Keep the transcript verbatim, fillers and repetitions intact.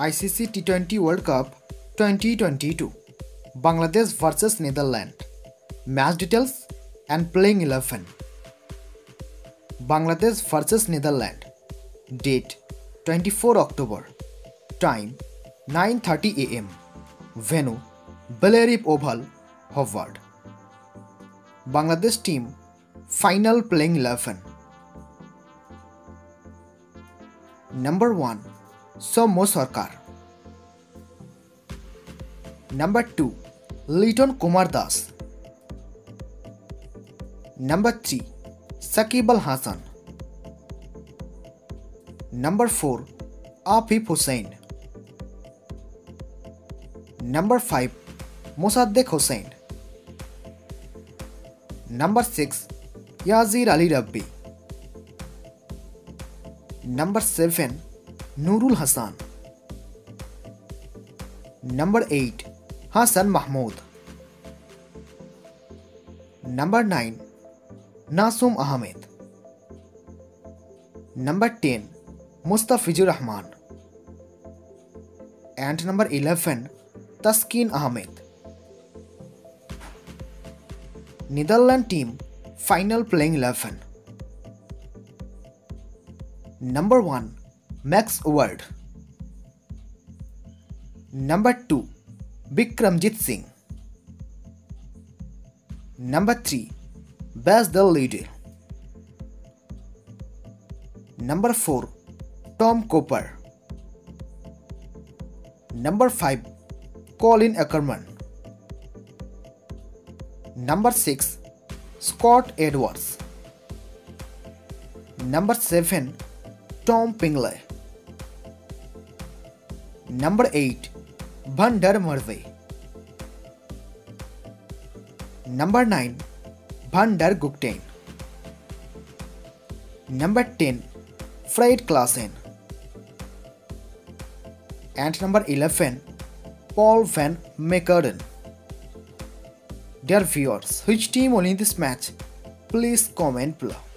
I C C T twenty World Cup twenty twenty-two, Bangladesh versus Netherlands. Match details and playing eleven. Bangladesh versus Netherlands. Date twenty-fourth of October. Time nine thirty a m Venue Bellerive Oval, Hobart. Bangladesh team final playing eleven. Number one, Sommo Sarkar. Number two, Litton Das. Number three, Shakib al Hasan. Number four, Afif Hossain. Number five, Mosaddek Hossain. Number six, Yasir Ali Rabbi. Number seven, Nurul Hasan. Number eight, Hasan Mahmud. Number nine, Nasum Ahmed. Number ten, Mustafizur Rahman. And number eleven, Taskin Ahmed. Netherlands team final playing eleven. Number one, Max O'Dowd. Number two, Vikramjit Singh. Number three, Bas de Leede. Number four, Tom Cooper. Number five, Colin Ackermann. Number six, Scott Edwards. Number seven, Tom Pringle. Number eight, Van der Merwe. Number nine, Van der Gugten. Number ten, Fred Klaassen. And number eleven, Paul van Meekeren. Dear viewers, which team won in this match? Please comment below.